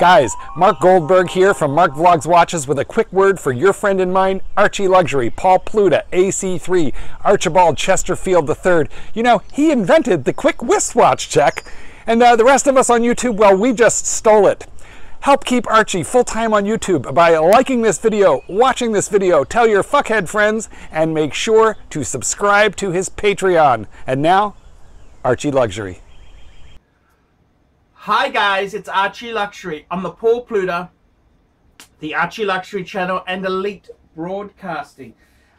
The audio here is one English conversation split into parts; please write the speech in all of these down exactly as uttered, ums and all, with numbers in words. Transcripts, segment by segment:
Guys, Mark Goldberg here from Mark Vlogs Watches with a quick word for your friend and mine, Archie Luxury, Paul Pluta, A C three, Archibald Chesterfield the third. You know, he invented the quick wristwatch check, and uh, the rest of us on YouTube, well, we just stole it. Help keep Archie full-time on YouTube by liking this video, watching this video, tell your fuckhead friends, and make sure to subscribe to his Patreon. And now, Archie Luxury. Hi guys, it's Archie Luxury. I'm the Paul Pluta, the Archie Luxury channel and Elite Broadcasting.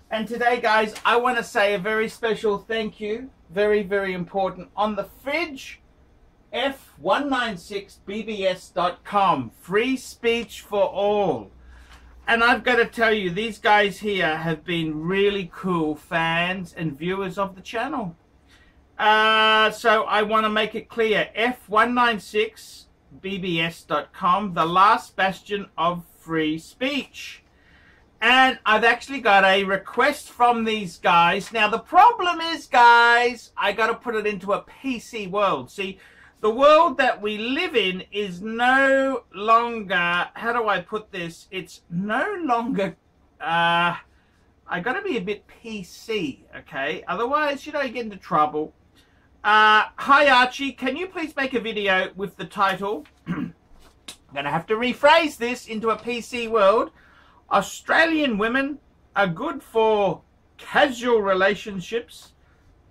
And today guys, I want to say a very special thank you, very, very important, on the fridge, F one nine six B B S dot com, free speech for all. And I've got to tell you, these guys here have been really cool fans and viewers of the channel. Uh, so I want to make it clear, F one nine six B B S dot com, the last bastion of free speech. And I've actually got a request from these guys. Now the problem is, guys, I got to put it into a P C world. See, the world that we live in is no longer, how do I put this? It's no longer, uh, I got to be a bit P C, okay? Otherwise, you know, you get into trouble. Uh, hi Archie, can you please make a video with the title? I'm going to have to rephrase this into a P C world. Australian women are good for casual relationships,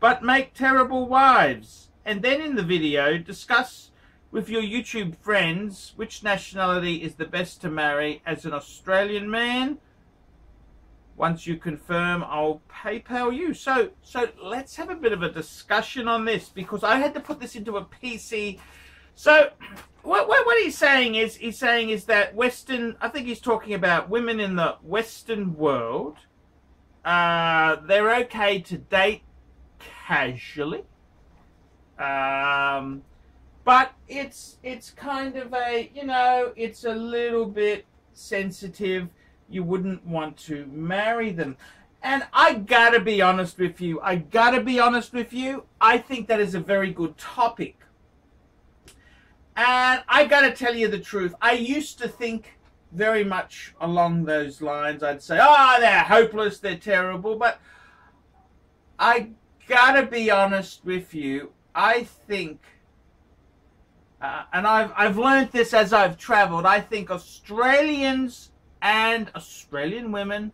but make terrible wives. And then in the video, discuss with your YouTube friends which nationality is the best to marry as an Australian man. Once you confirm, I'll PayPal you. So, so let's have a bit of a discussion on this, because I had to put this into a P C. So what, what, what he's saying is, he's saying is that Western, I think he's talking about women in the Western world. Uh, they're okay to date casually. Um, but it's, it's kind of a, you know, it's a little bit sensitive. You wouldn't want to marry them. And I gotta be honest with you, I gotta be honest with you, I think that is a very good topic. And I gotta tell you the truth, I used to think very much along those lines. I'd say, oh, they're hopeless, they're terrible, but I gotta be honest with you, I think, uh, and I've, I've learned this as I've traveled, I think Australians and Australian women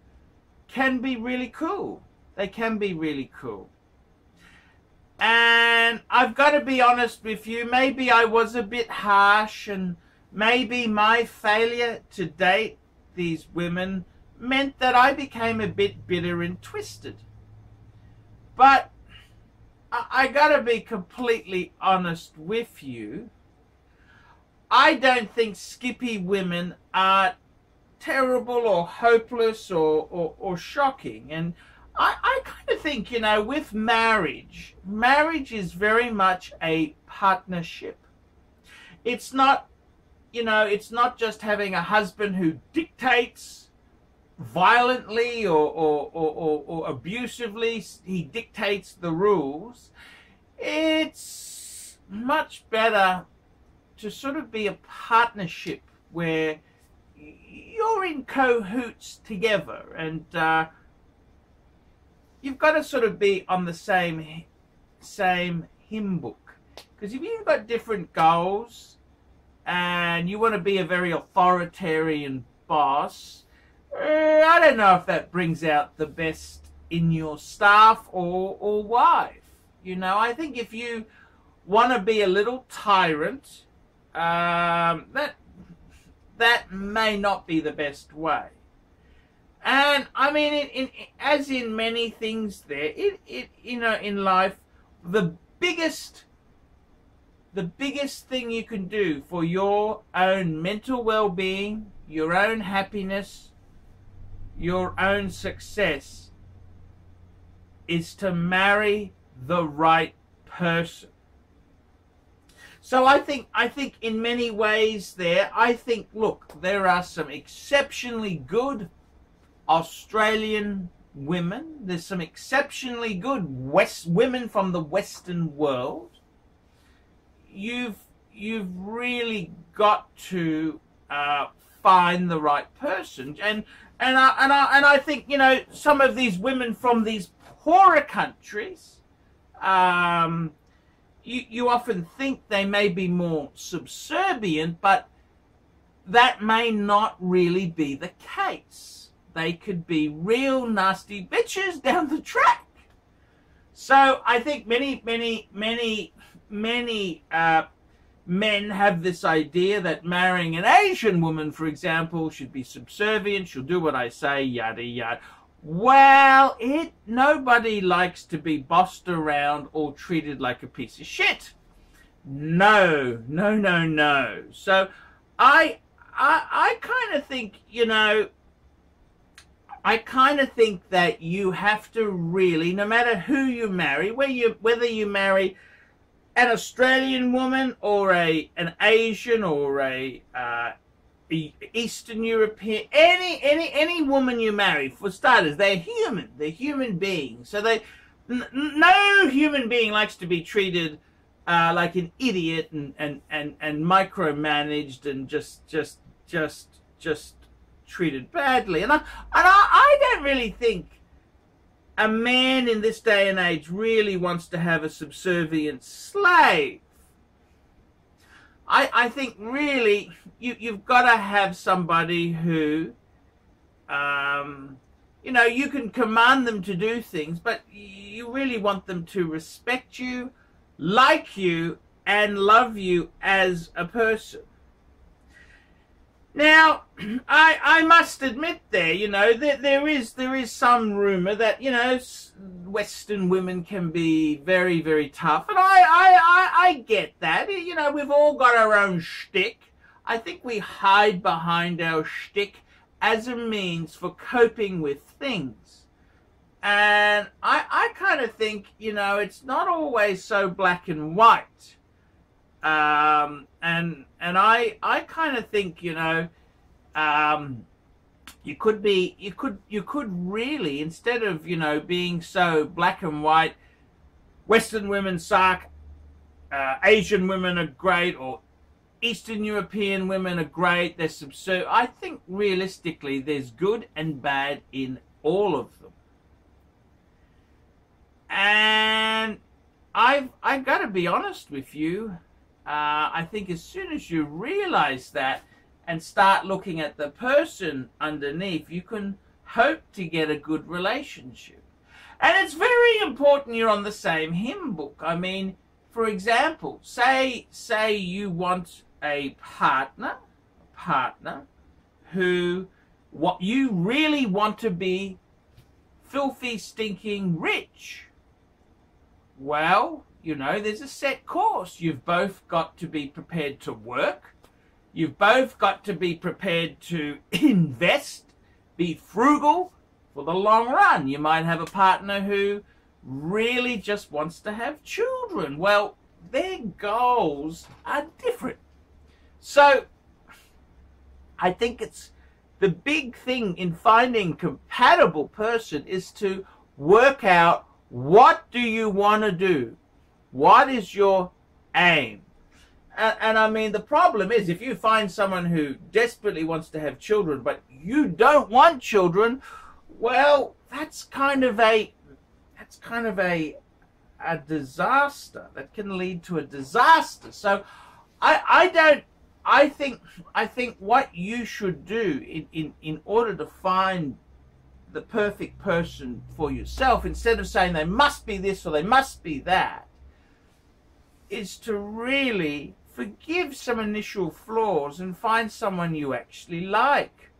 can be really cool. They can be really cool. And I've got to be honest with you, maybe I was a bit harsh, and maybe my failure to date these women meant that I became a bit bitter and twisted. But I, I got to be completely honest with you. I don't think skippy women are terrible or hopeless or, or, or shocking. And I, I kind of think, you know, with marriage, marriage is very much a partnership. It's not, you know, it's not just having a husband who dictates violently or, or, or, or, or abusively. He dictates the rules. It's much better to sort of be a partnership where you're in cahoots together, and uh, you've got to sort of be on the same same hymn book, because if you've got different goals and you want to be a very authoritarian boss, uh, I don't know if that brings out the best in your staff or, or wife. You know, I think if you want to be a little tyrant, um, that that may not be the best way. And I mean, in, in, as in many things there, it, it, you know, in life, the biggest, the biggest thing you can do for your own mental well-being, your own happiness, your own success, is to marry the right person. So I think, I think in many ways there, I think, look, there are some exceptionally good Australian women. There's some exceptionally good West women from the Western world. You've, you've really got to uh, find the right person. And and I, and I, and I think, you know, some of these women from these poorer countries, um, you, you often think they may be more subservient, but that may not really be the case. They could be real nasty bitches down the track. So I think many, many, many, many uh, men have this idea that marrying an Asian woman, for example, should be subservient, she'll do what I say, yada, yada. Well, it, nobody likes to be bossed around or treated like a piece of shit. No, no, no, no. So I, I, I kind of think, you know, I kind of think that you have to really, no matter who you marry, whether you, whether you marry an Australian woman or a an Asian or a uh, Eastern European, any any any woman you marry, for starters, they're human. They're human beings. So they, n no human being likes to be treated uh, like an idiot and and and and micromanaged and just just just just. treated badly. And I, and I, I don't really think a man in this day and age really wants to have a subservient slave. I, I think really you, you've got to have somebody who, um, you know, you can command them to do things, but you really want them to respect you, like you, and love you as a person. Now, I, I must admit there, you know, that there is, there is some rumor that, you know, Western women can be very, very tough. And I, I, I, I get that. You know, we've all got our own shtick. I think we hide behind our shtick as a means for coping with things. And I, I kind of think, you know, it's not always so black and white. Um, and and I I kind of think, you know, um, you could be you could you could really, instead of, you know, being so black and white, Western women suck, uh, Asian women are great, or Eastern European women are great, they're subservient. I think realistically there's good and bad in all of them, and I've I've got to be honest with you. Uh, I think as soon as you realize that and start looking at the person underneath, you can hope to get a good relationship. And it's very important you're on the same hymn book. I mean, for example, say say you want a partner, a partner who what you really want to be filthy, stinking rich. Well, you know, there's a set course. You've both got to be prepared to work. You've both got to be prepared to invest, be frugal for the long run. You might have a partner who really just wants to have children. Well, their goals are different. So I think it's the big thing in finding a compatible person is to work out, what do you want to do? What is your aim? And, and I mean, the problem is if you find someone who desperately wants to have children, but you don't want children, well, that's kind of a, that's kind of a, a disaster. That can lead to a disaster. So I, I don't, I think, I think what you should do in, in, in order to find the perfect person for yourself, instead of saying they must be this or they must be that, is to really forgive some initial flaws and find someone you actually like.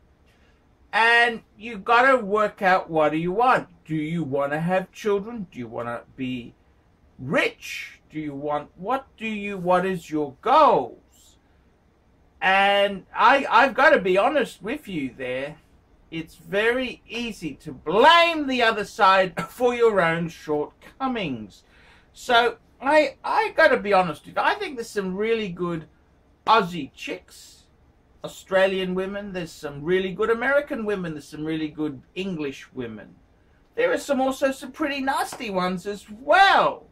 And you've got to work out, what do you want? Do you want to have children? Do you want to be rich? Do you want, what do you, what is your goals? And I, I've got to be honest with you there. It's very easy to blame the other side for your own shortcomings. So I, I gotta be honest with you, I think there's some really good Aussie chicks, Australian women, there's some really good American women, there's some really good English women. There are some also some pretty nasty ones as well.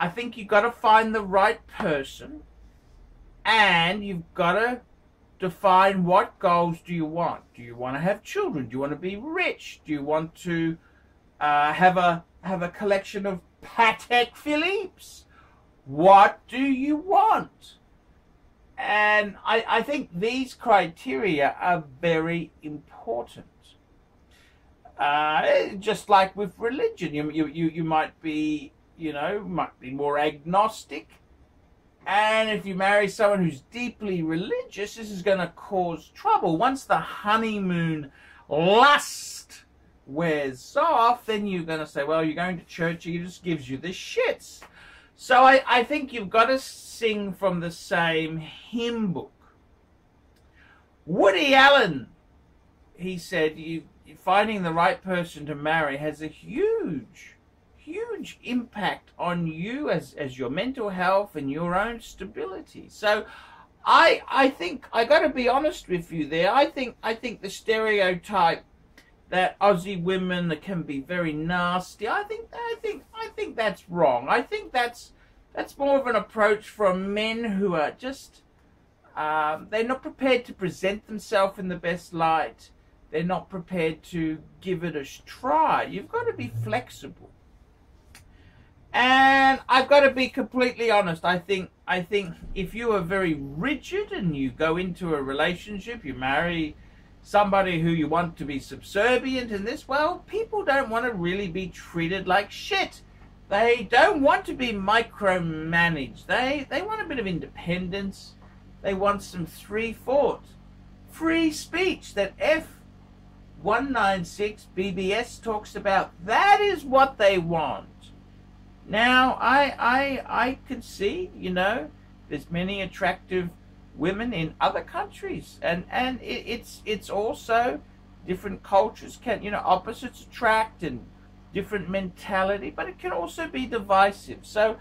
I think you've got to find the right person, and you've got to define what goals do you want. Do you want to have children? Do you want to be rich? Do you want to uh, have a have a collection of Patek Philippes? What do you want? And I, I think these criteria are very important. Uh, just like with religion, you, you, you, you might be, you know, might be more agnostic. And if you marry someone who's deeply religious, this is going to cause trouble. Once the honeymoon lust wears off, then you're going to say, well, you're going to church, it just gives you the shits. So I, I think you've got to sing from the same hymn book. Woody Allen, he said, you, finding the right person to marry has a huge, huge impact on you as, as your mental health and your own stability. So I, I think I got to be honest with you there. I think, I think the stereotype that Aussie women can be very nasty, I think, I think, I think that's wrong. I think that's, that's more of an approach from men who are just, um, they're not prepared to present themselves in the best light. They're not prepared to give it a try. You've got to be flexible. And I've got to be completely honest. I think, I think if you are very rigid and you go into a relationship, you marry somebody who you want to be subservient in this, well, people don't want to really be treated like shit. They don't want to be micromanaged. They, they want a bit of independence. They want some three-fourth free speech that F one ninety-six B B S talks about. That is what they want. Now, I, I, I can see, you know, there's many attractive women in other countries, and and it, it's it's also different cultures can, you know, opposites attract and different mentality, but it can also be divisive. So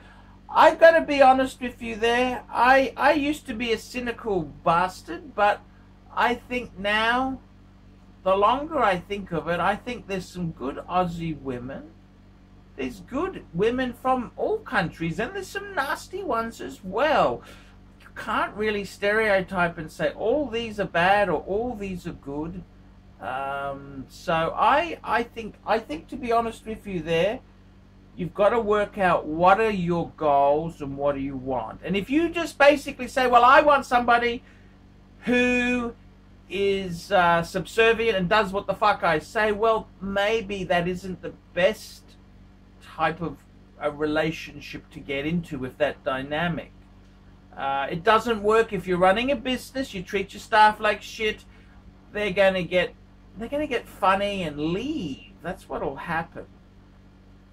I've got to be honest with you there. I I used to be a cynical bastard, but I think now, the longer I think of it, I think there's some good Aussie women. There's good women from all countries, and there's some nasty ones as well. Can't really stereotype and say all these are bad or all these are good. Um, so I, I think, I think to be honest with you there, you've got to work out what are your goals and what do you want. And if you just basically say, well, I want somebody who is uh, subservient and does what the fuck I say, well, maybe that isn't the best type of a relationship to get into with that dynamic. Uh, it doesn't work if you're running a business. You treat your staff like shit. They're gonna get, they're gonna get funny and leave. That's what'll happen.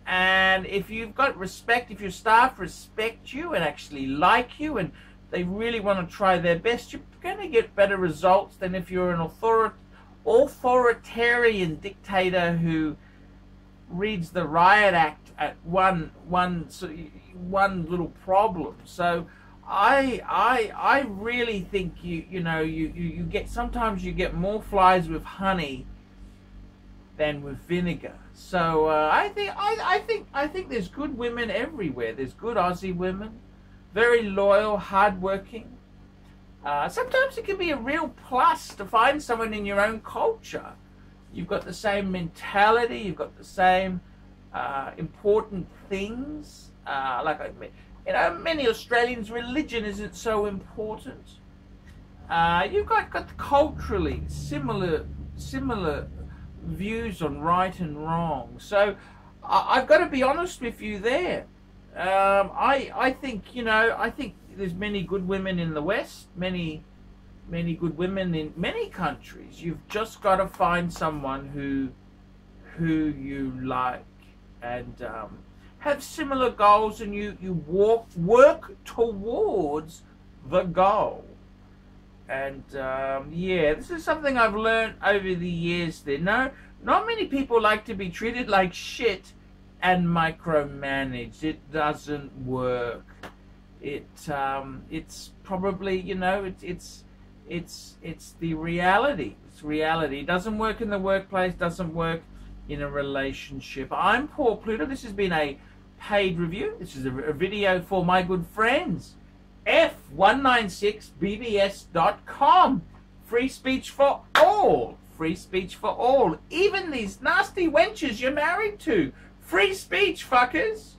And if you've got respect, if your staff respect you and actually like you, and they really want to try their best, you're gonna get better results than if you're an author authoritarian dictator who reads the riot act at one one one little problem. So. I I I really think you you know you, you you get sometimes you get more flies with honey than with vinegar. So uh, I think I I think I think there's good women everywhere. There's good Aussie women, very loyal, hardworking. Uh, sometimes it can be a real plus to find someone in your own culture. You've got the same mentality. You've got the same uh, important things. Uh, like I. You know, many Australians, religion isn't so important. Uh, you've got, got culturally similar similar views on right and wrong. So I, I've got to be honest with you there. Um, I I think you know I think there's many good women in the West, many many good women in many countries. You've just got to find someone who who you like and. Um, have similar goals, and you, you walk, work towards the goal. And um, yeah, this is something I've learned over the years there. No, not many people like to be treated like shit and micromanaged. It doesn't work. It, um, it's probably, you know, it, it's, it's, it's the reality. It's reality. It doesn't work in the workplace, doesn't work in a relationship. I'm Paul Pluta. This has been a paid review. This is a, a video for my good friends. F one ninety-six B B S dot com. Free speech for all. Free speech for all. Even these nasty wenches you're married to. Free speech, fuckers.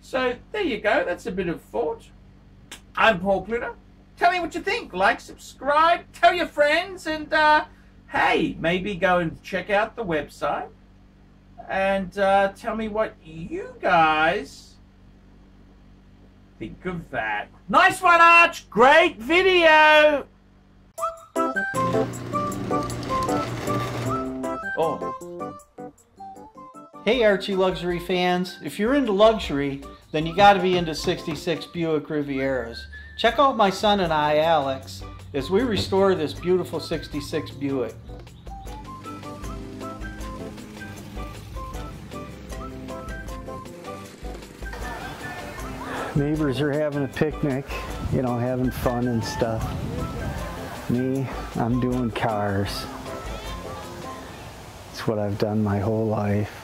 So there you go. That's a bit of thought. I'm Paul Pluta. Tell me what you think. Like, subscribe, tell your friends, and uh, hey, maybe go and check out the website. And uh, tell me what you guys think of that. Nice one, Arch! Great video! Oh. Hey, Archie Luxury fans. If you're into luxury, then you gotta be into sixty-six Buick Rivieras. Check out my son and I, Alex, as we restore this beautiful sixty-six Buick. Neighbors are having a picnic, you know, having fun and stuff. Me, I'm doing cars. It's what I've done my whole life.